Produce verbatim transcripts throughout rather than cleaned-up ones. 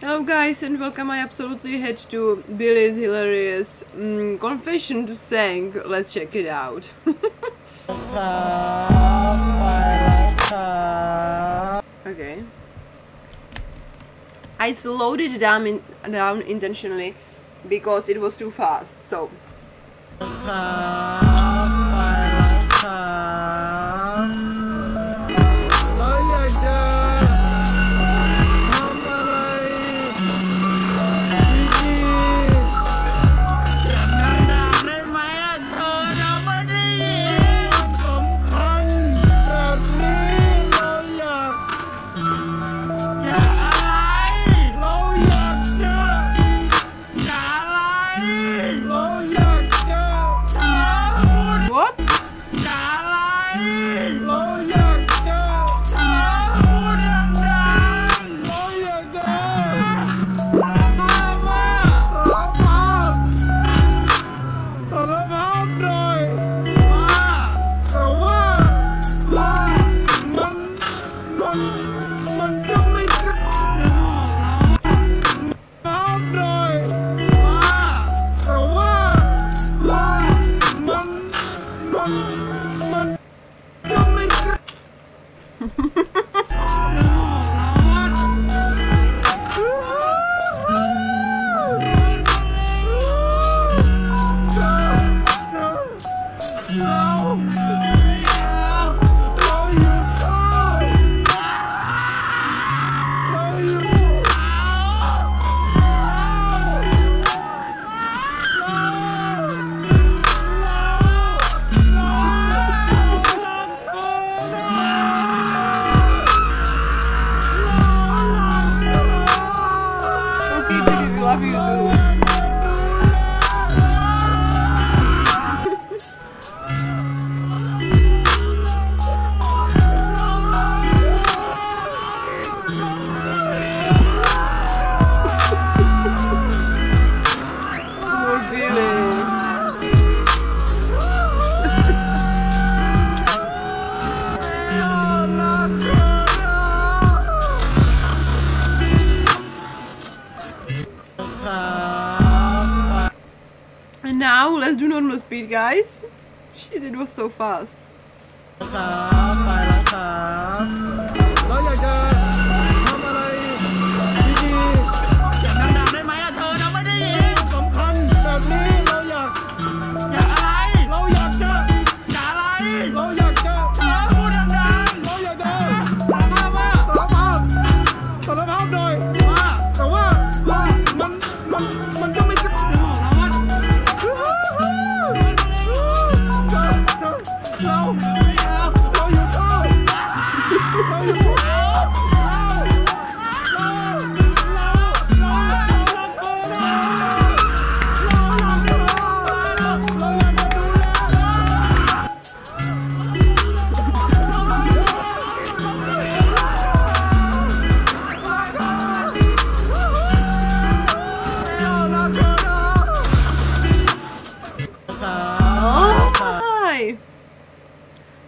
Hello guys, and welcome. I absolutely had to Billy's hilarious um, confession to sing. Let's check it out. Okay. I slowed it down, in, down intentionally because it was too fast, so... Now let's do normal speed, guys. Shit, it was so fast.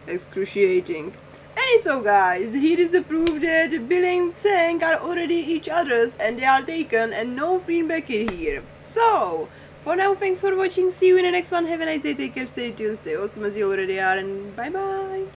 Excruciating. And so guys, here is the proof that Billy and Sang are already each other's and they are taken and no freen back in here. So for now, thanks for watching. See you in the next one. Have a nice day. Take care. Stay tuned. Stay awesome as you already are, and bye bye.